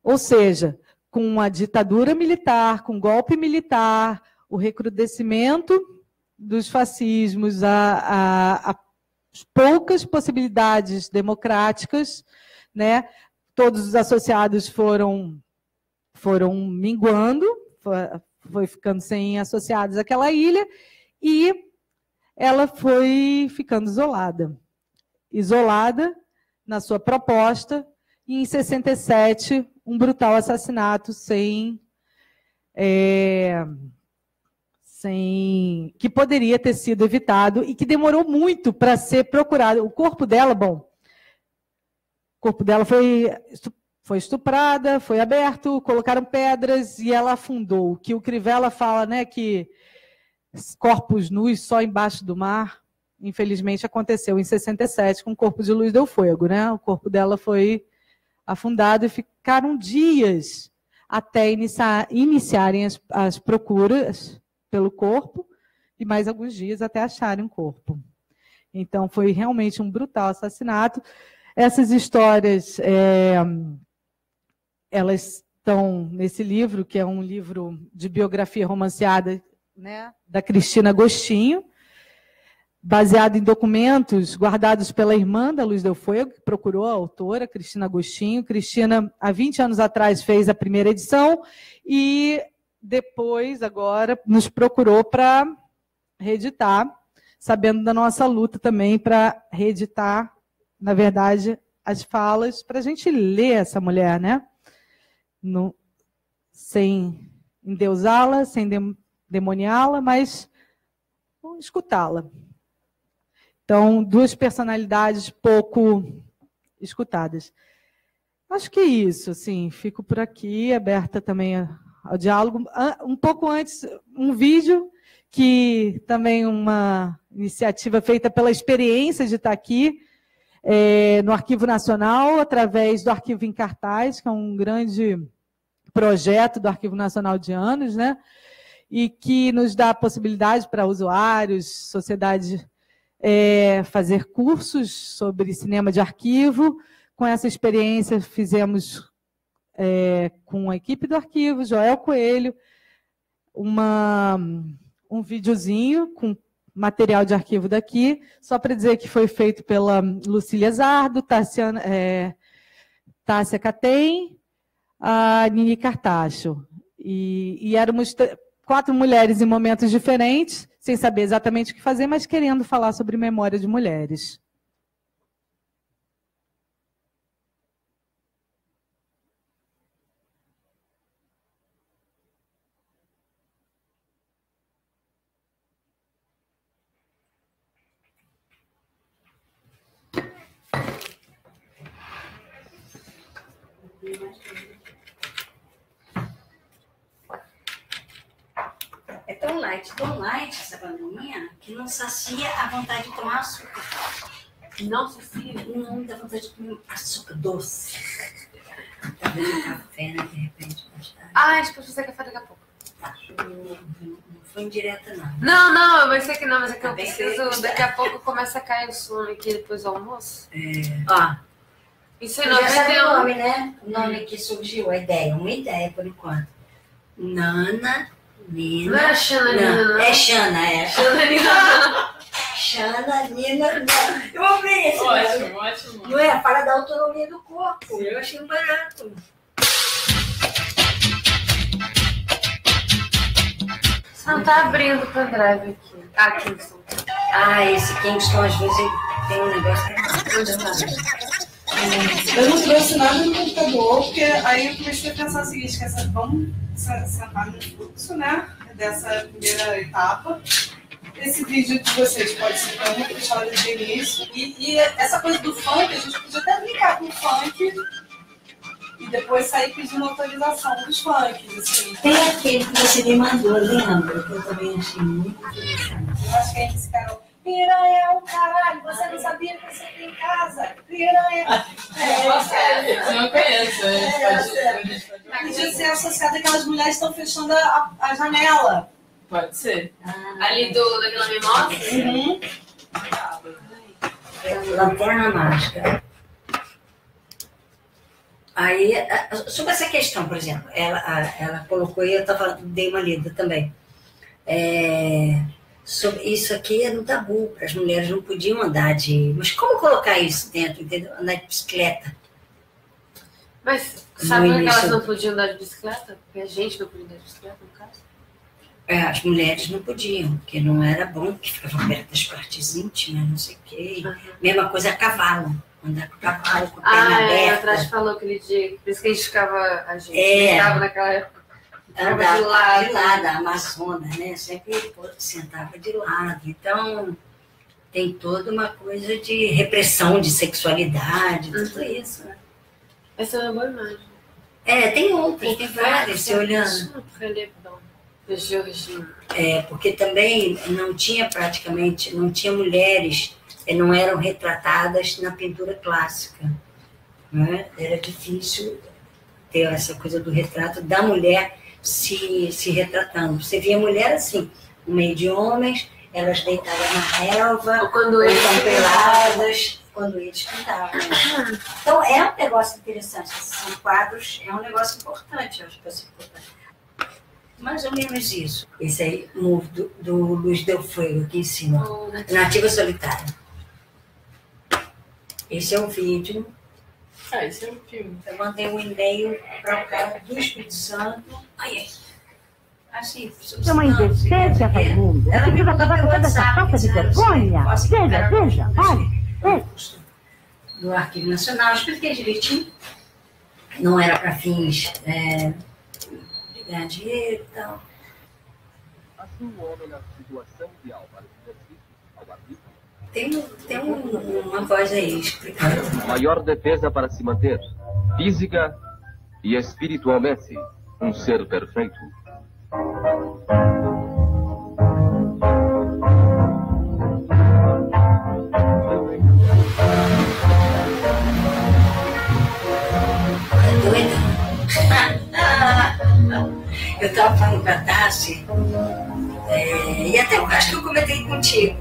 Ou seja, com a ditadura militar, com o golpe militar, o recrudescimento dos fascismos, as poucas possibilidades democráticas, né? Todos os associados foram minguando, foi ficando sem associados àquela ilha, e ela foi ficando isolada na sua proposta, e em 67, um brutal assassinato que poderia ter sido evitado e que demorou muito para ser procurado. O corpo dela foi estuprada, foi aberto, colocaram pedras e ela afundou. Que o Crivella fala, né, que corpos nus só embaixo do mar. Infelizmente, aconteceu em 67 com o corpo de Luz del Fuego, né? O corpo dela foi afundado e ficaram dias até iniciarem as procuras pelo corpo e mais alguns dias até acharem o corpo. Então, foi realmente um brutal assassinato. Essas histórias, elas estão nesse livro, que é um livro de biografia romanceada, né, da Cristina Agostinho, baseado em documentos guardados pela irmã da Luz del Fuego, que procurou a autora, Cristina Agostinho. Cristina, há 20 anos atrás, fez a primeira edição e depois, agora, nos procurou para reeditar. sabendo da nossa luta também para reeditar, na verdade, as falas, para a gente ler essa mulher, né? No, sem endeusá-la, sem demoniá-la, mas escutá-la. Então, duas personalidades pouco escutadas. Acho que é isso, assim, fico por aqui, aberta também ao diálogo. Um pouco antes, um vídeo, que também uma iniciativa feita pela experiência de estar aqui, no Arquivo Nacional, através do Arquivo em Cartaz, que é um grande projeto do Arquivo Nacional de anos, né? E que nos dá a possibilidade para usuários, sociedade, fazer cursos sobre cinema de arquivo. Com essa experiência fizemos com a equipe do Arquivo, Joel Coelho, um videozinho com material de arquivo daqui, só para dizer que foi feito pela Lucília Zardo, Tássia Caten, a Nini Cartacho. E éramos 4 mulheres em momentos diferentes, sem saber exatamente o que fazer, mas querendo falar sobre memória de mulheres. É tão light essa bandeirinha, que não sacia a vontade de tomar açúcar. Não sacia, não dá vontade de comer açúcar doce. Tá vendo café, né? De repente, gostar. Ah, acho que eu vou fazer café daqui a pouco. Tá. Não foi indireta, não. Não, eu pensei que não, mas é que eu preciso. Daqui a pouco começa a cair o sono aqui depois do almoço. Ó. Isso é o nome, né? O nome que surgiu, a ideia, uma ideia por enquanto. Nana, Nina. Não é Xana, Nina. É Xana, é. Xana, Nina. Xana, Nina, não. Eu amei esse nome. Ótimo, ótimo. Não é? Para da autonomia do corpo. Sim. Eu achei um barato. Você não tá abrindo o pendrive aqui. Ah, Kingston. Ah, esse Kingston às vezes tem um negócio que é muito. Eu não trouxe nada no computador, porque aí eu comecei a pensar o seguinte, que vamos sentar no fluxo, né, dessa primeira etapa. Esse vídeo de vocês pode ser uma história de início. E essa coisa do funk, a gente podia até brincar com o funk e depois sair pedindo autorização dos funks. Assim. Tem aquele que você me mandou, lembra? Que eu também achei muito interessante. Eu acho que é esse cara... Piranha é um caralho, você não sabia que você tem em casa. Piranha. Eu não conheço. Podia ser associada àquelas mulheres que estão fechando a janela. Pode ser. Ali daquela memória? Uhum. Lanterna mágica. Aí, sobre essa questão, por exemplo, ela colocou, e eu dei uma lida também. Isso aqui era um tabu, as mulheres não podiam andar de... Mas como colocar isso dentro, entendeu? Andar de bicicleta. Mas sabe que elas não podiam andar de bicicleta? Porque a gente não podia andar de bicicleta, no caso? É, as mulheres não podiam, porque não era bom, porque ficavam perto das partes íntimas, não sei o quê. Uhum. Mesma coisa a cavalo. Andar com o cavalo, com a perna aberta. Atrás falou aquele dia, por isso que a gente ficava... A gente ficava naquela época. Andava de lado, a Amazonas, né? Sempre sentava de lado. Então, tem toda uma coisa de repressão de sexualidade, tudo isso, né? Essa é uma boa imagem. Tem outras, tem várias, você olhando. Porque também não tinha praticamente, não tinha mulheres, não eram retratadas na pintura clássica, né? Era difícil ter essa coisa do retrato da mulher se retratando. Você via mulher assim, no meio de homens, elas deitadas na relva, ou quando eles peladas, quando eles pintavam. Então é um negócio interessante. São quadros, é um negócio importante, eu acho que é importante. Mais ou menos isso. Esse aí, do Luz del Fuego, aqui em cima. Nativa Solitária. Esse é um vídeo. Esse é um filme. Eu mandei um e-mail para o cara do Espírito Santo. Sua mãe despeja, Raimundo. Você precisa acabar com toda essa falta de vergonha. Veja, veja, olha. Do Arquivo Nacional, eu expliquei direitinho. Não era para fins de ganhar dinheiro e tal. Assim o homem na situação ideal para os exercícios ao arbítrio. Tem uma voz aí explicando. Maior defesa para se manter, física e espiritualmente, um ser perfeito. Eu estava falando com a Tássia, e até eu acho que eu comentei contigo,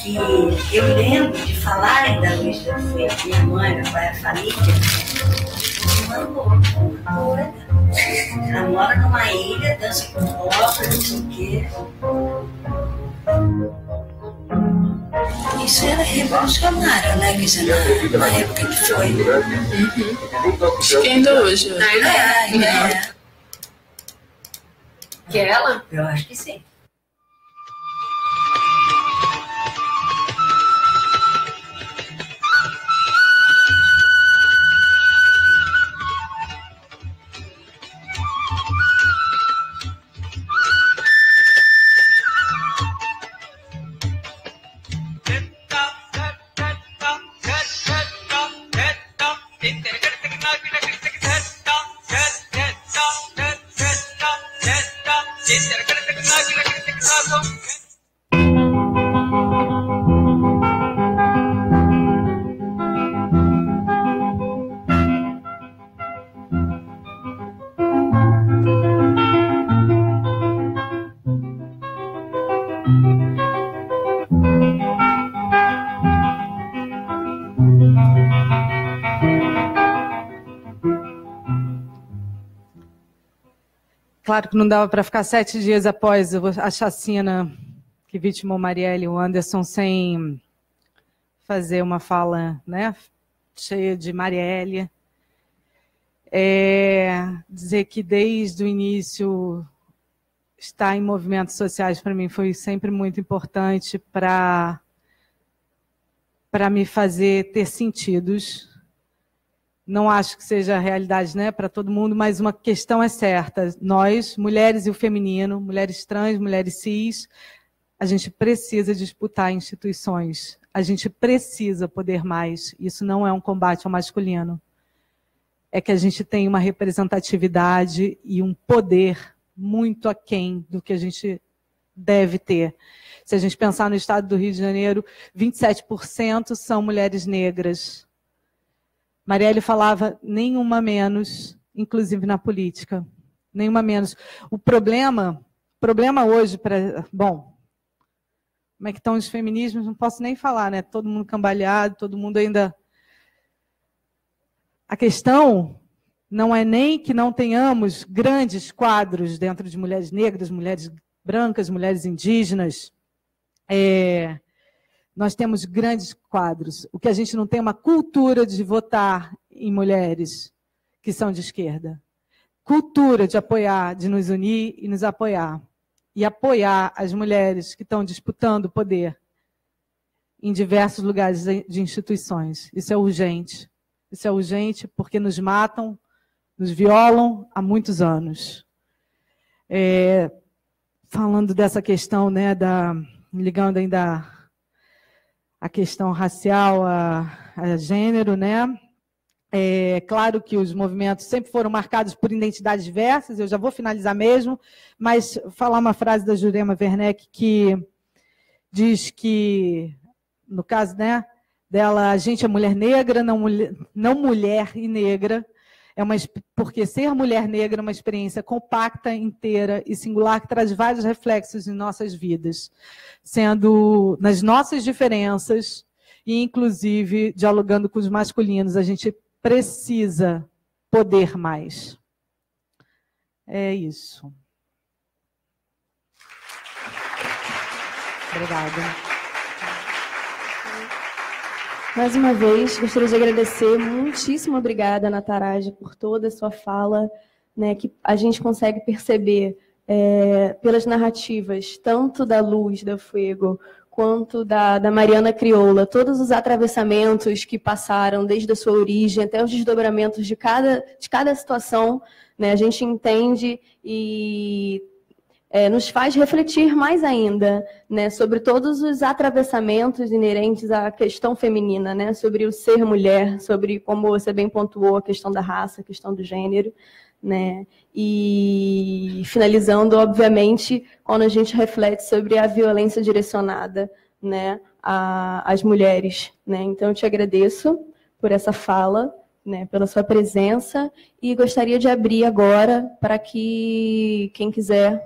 que eu lembro de falarem da Luz do Fuego, minha mãe, meu pai, a família, ela mora numa ilha, dança com cobra, não sei o quê. Isso era revolucionário, né, Guizana? Na época que foi. Acho que ainda hoje. É. Que é ela? Eu acho que sim. Claro que não dava para ficar 7 dias após a chacina que vitimou Marielle o Anderson sem fazer uma fala, né, cheia de Marielle. Dizer que desde o início estar em movimentos sociais para mim foi sempre muito importante para me fazer ter sentidos. Não acho que seja a realidade, né, para todo mundo, mas uma questão é certa. Nós, mulheres e o feminino, mulheres trans, mulheres cis, a gente precisa disputar instituições. A gente precisa poder mais. Isso não é um combate ao masculino. É que a gente tem uma representatividade e um poder muito aquém do que a gente deve ter. Se a gente pensar no estado do Rio de Janeiro, 27% são mulheres negras. Marielle falava nenhuma menos, inclusive na política. Nenhuma menos. O problema hoje... Bom, como é que estão os feminismos? Não posso nem falar, né? Todo mundo cambaleado, todo mundo ainda... A questão não é nem que não tenhamos grandes quadros dentro de mulheres negras, mulheres brancas, mulheres indígenas. Nós temos grandes quadros. O que a gente não tem é uma cultura de votar em mulheres que são de esquerda. Cultura de apoiar, de nos unir e nos apoiar. E apoiar as mulheres que estão disputando o poder em diversos lugares de instituições. Isso é urgente. Isso é urgente porque nos matam, nos violam há muitos anos. Falando dessa questão, né, ligando ainda... a questão racial, a gênero, né? É claro que os movimentos sempre foram marcados por identidades diversas, eu já vou finalizar mesmo, mas falar uma frase da Jurema Werneck que diz que, no caso, né, dela, a gente é mulher negra, não mulher e negra, porque ser mulher negra é uma experiência compacta, inteira e singular que traz vários reflexos em nossas vidas, sendo nas nossas diferenças e, inclusive, dialogando com os masculinos. A gente precisa poder mais. É isso. Obrigada. Mais uma vez, gostaria de agradecer, muitíssimo obrigada, Nataraj, por toda a sua fala, né, que a gente consegue perceber pelas narrativas, tanto da Luz del Fuego quanto da Mariana Crioula, todos os atravessamentos que passaram desde a sua origem até os desdobramentos de cada situação, né, a gente entende e nos faz refletir mais ainda, né, sobre todos os atravessamentos inerentes à questão feminina, né, sobre o ser mulher, sobre, como você bem pontuou, a questão da raça, a questão do gênero, né? E finalizando, obviamente, quando a gente reflete sobre a violência direcionada, né, às mulheres, né? Então eu te agradeço por essa fala, né, pela sua presença, e gostaria de abrir agora para que quem quiser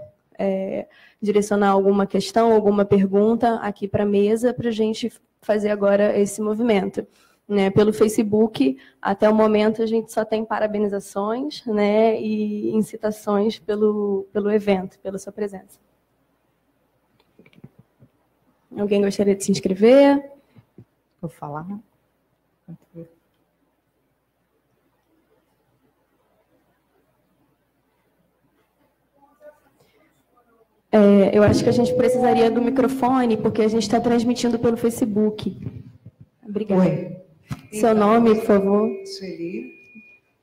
direcionar alguma questão, alguma pergunta aqui para a mesa, para a gente fazer agora esse movimento. Né, pelo Facebook, até o momento a gente só tem parabenizações, né, e incitações pelo evento, pela sua presença. Alguém gostaria de se inscrever? Vou falar. Eu acho que a gente precisaria do microfone, porque a gente está transmitindo pelo Facebook. Obrigada. Oi. Seu nome, por favor. Sueli,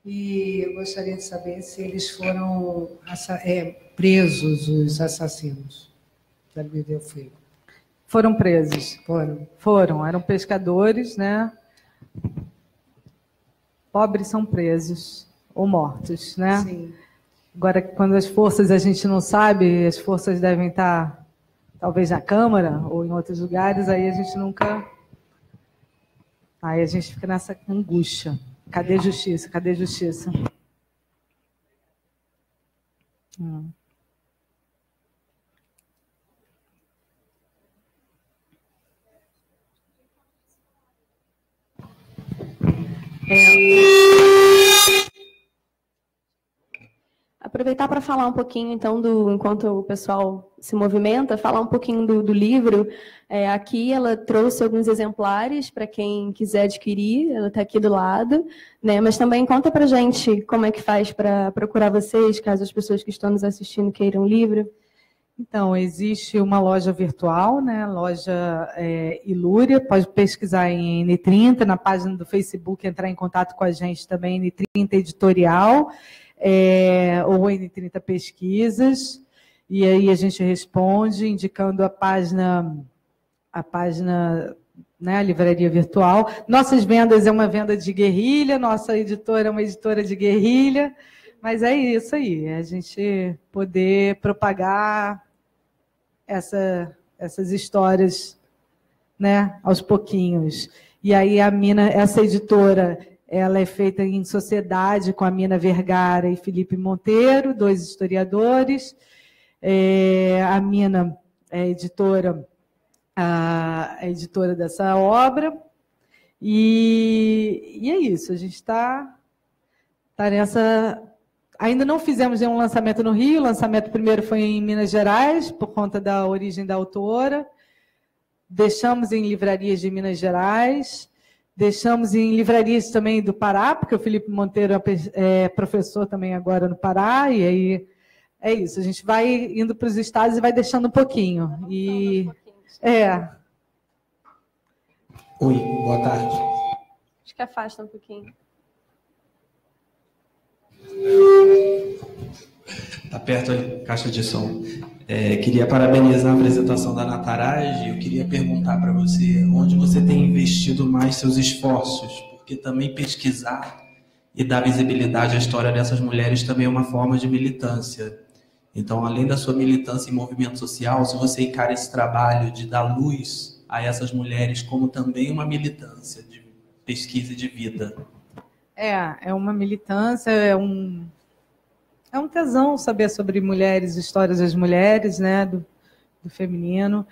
e eu gostaria de saber se eles foram presos, os assassinos da Luz del Fuego. Foram presos. Foram, eram pescadores, né? Pobres são presos ou mortos, né? Sim. Agora, quando as forças, a gente não sabe, as forças devem estar talvez na Câmara ou em outros lugares, aí a gente nunca... Aí a gente fica nessa angústia. Cadê justiça? Cadê justiça? Aproveitar para falar um pouquinho, então, enquanto o pessoal se movimenta, falar um pouquinho do livro. Aqui ela trouxe alguns exemplares para quem quiser adquirir, ela está aqui do lado, né? Mas também conta para a gente como é que faz para procurar vocês, caso as pessoas que estão nos assistindo queiram o livro. Então, existe uma loja virtual, né? Loja Ilúria, pode pesquisar em N30, na página do Facebook, entrar em contato com a gente também, N30 Editorial, ou N30 Pesquisas, e aí a gente responde indicando a página, né, a livraria virtual. Nossas vendas é uma venda de guerrilha, nossa editora é uma editora de guerrilha, mas é isso aí, a gente poder propagar essas histórias, né, aos pouquinhos. E aí a Mina, essa editora... Ela é feita em sociedade com a Mina Vergara e Felipe Monteiro, dois historiadores. A Mina é a editora dessa obra. E é isso, a gente está nessa... Ainda não fizemos nenhum lançamento no Rio, o lançamento primeiro foi em Minas Gerais, por conta da origem da autora. Deixamos em livrarias de Minas Gerais... Deixamos em livrarias também do Pará, porque o Felipe Monteiro é professor também agora no Pará, e aí é isso, a gente vai indo para os estados e vai deixando um pouquinho. Oi, boa tarde. Acho que afasta um pouquinho. Está perto ali, caixa de som. Queria parabenizar a apresentação da Nataraj. Eu queria perguntar para você onde você tem investido mais seus esforços, porque também pesquisar e dar visibilidade à história dessas mulheres também é uma forma de militância. Então, além da sua militância em movimento social, se você encara esse trabalho de dar luz a essas mulheres como também uma militância de pesquisa e de vida. É uma militância, é um tesão saber sobre mulheres, histórias das mulheres, né, do feminino.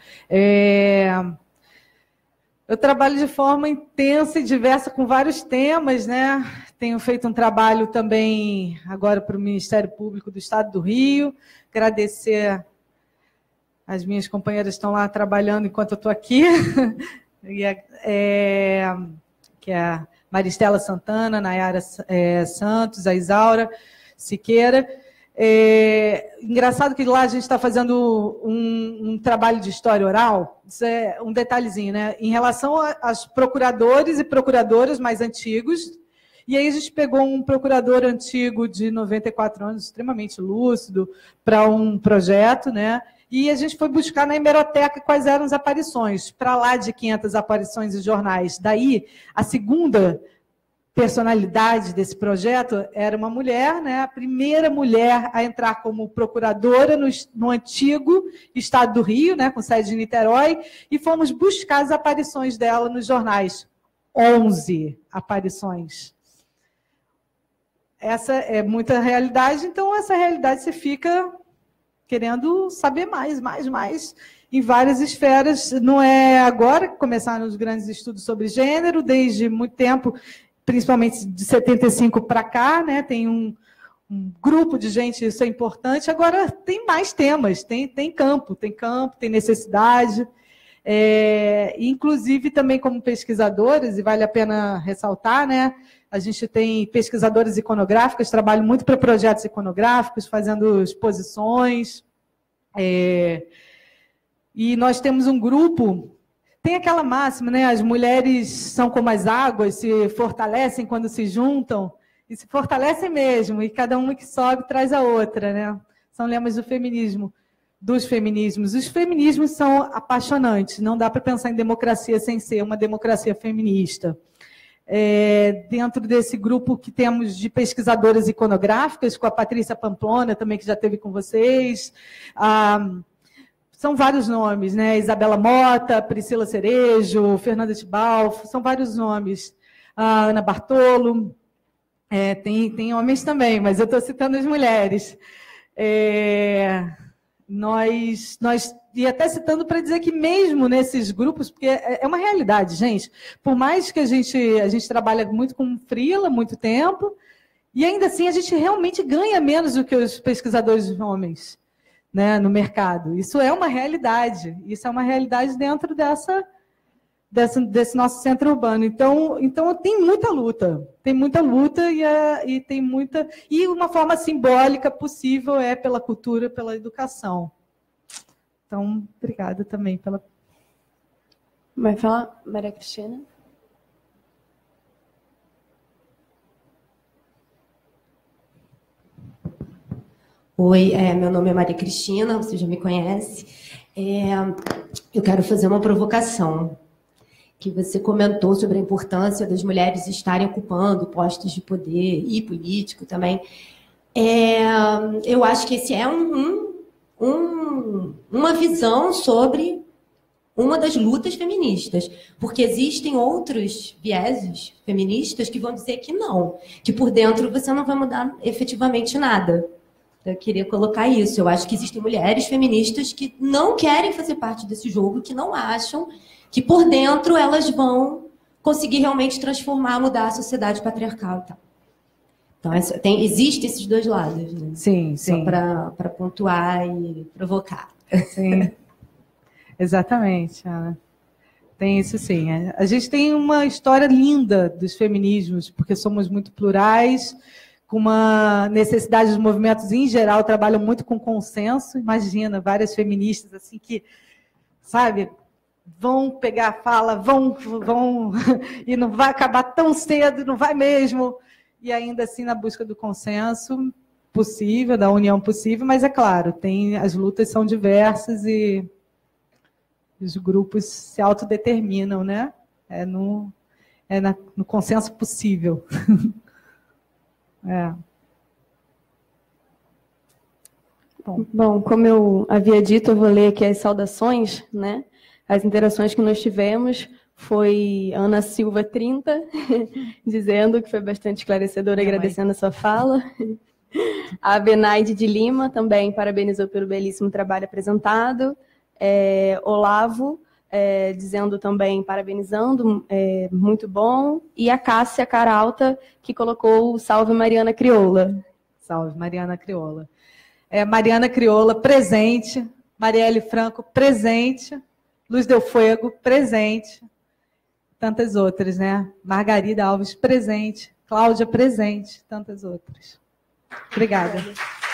Eu trabalho de forma intensa e diversa com vários temas, né? Tenho feito um trabalho também agora para o Ministério Público do Estado do Rio. Agradecer as minhas companheiras que estão lá trabalhando enquanto eu estou aqui, que é a Maristela Santana, Nayara Santos, a Isaura Siqueira, Engraçado que lá a gente está fazendo um trabalho de história oral, isso é um detalhezinho, né? Em relação aos procuradores e procuradoras mais antigos, e aí a gente pegou um procurador antigo de 94 anos, extremamente lúcido, para um projeto, né? E a gente foi buscar na hemeroteca quais eram as aparições, para lá de 500 aparições em jornais. Daí, a segunda personalidade desse projeto era uma mulher, né? A primeira mulher a entrar como procuradora no antigo estado do Rio, né? Com sede em Niterói, e fomos buscar as aparições dela nos jornais. 11 aparições. Essa é muita realidade, então essa realidade você fica querendo saber mais, em várias esferas. Não é agora que começaram os grandes estudos sobre gênero, desde muito tempo, principalmente de 75 para cá, né? Tem um grupo de gente, isso é importante. Agora tem mais temas, tem campo, tem necessidade. Inclusive, também como pesquisadores, e vale a pena ressaltar, né? A gente tem pesquisadoras iconográficas, trabalho muito para projetos iconográficos, fazendo exposições. E nós temos um grupo... Tem aquela máxima, né? As mulheres são como as águas, se fortalecem quando se juntam, e se fortalecem mesmo, e cada uma que sobe traz a outra, né? São lemas do feminismo, dos feminismos. Os feminismos são apaixonantes, não dá para pensar em democracia sem ser uma democracia feminista. Dentro desse grupo que temos de pesquisadoras iconográficas, com a Patrícia Pamplona também, que já esteve com vocês, são vários nomes, né? Isabela Mota, Priscila Cerejo, Fernanda Tibal, são vários nomes, Ana Bartolo, tem homens também, mas eu estou citando as mulheres. Nós e até citando para dizer que mesmo nesses grupos, porque é uma realidade, gente, por mais que a gente trabalha muito com freela, muito tempo, e ainda assim a gente realmente ganha menos do que os pesquisadores homens, né, no mercado. Isso é uma realidade, dentro desse nosso centro urbano. Então tem muita luta e tem muita... E uma forma simbólica possível é pela cultura, pela educação. Então, obrigada também pela... Vai falar, Maria Cristina? Oi, meu nome é Maria Cristina, você já me conhece. Eu quero fazer uma provocação. Que você comentou sobre a importância das mulheres estarem ocupando postos de poder e político também. Eu acho que esse é uma visão sobre uma das lutas feministas, porque existem outros vieses feministas que vão dizer que não, que por dentro você não vai mudar efetivamente nada. Eu queria colocar isso. Eu acho que existem mulheres feministas que não querem fazer parte desse jogo, que não acham que por dentro elas vão conseguir realmente transformar, mudar a sociedade patriarcal. Tá? Então, existem esses dois lados, né? Sim. Só para pontuar e provocar. Sim, exatamente, Ana. Tem isso, sim. A gente tem uma história linda dos feminismos, porque somos muito plurais, com uma necessidade dos movimentos em geral, trabalham muito com consenso. Imagina, várias feministas assim que, sabe... vão pegar a fala, vão e não vai acabar tão cedo, não vai mesmo. E ainda assim, na busca do consenso possível, da união possível, mas é claro, as lutas são diversas e os grupos se autodeterminam, né? No consenso possível. Bom, como eu havia dito, eu vou ler aqui as saudações, né? As interações que nós tivemos foi Ana Silva 30, dizendo que foi bastante esclarecedora, agradecendo a sua fala. A Benaide de Lima também parabenizou pelo belíssimo trabalho apresentado. Olavo, dizendo também, parabenizando, muito bom. E a Cássia Caralta, que colocou o salve Mariana Crioula. Salve Mariana Crioula. Mariana Crioula, presente. Marielle Franco, presente. Luz del Fuego, presente. Tantas outras, né? Margarida Alves, presente. Cláudia, presente. Tantas outras. Obrigada.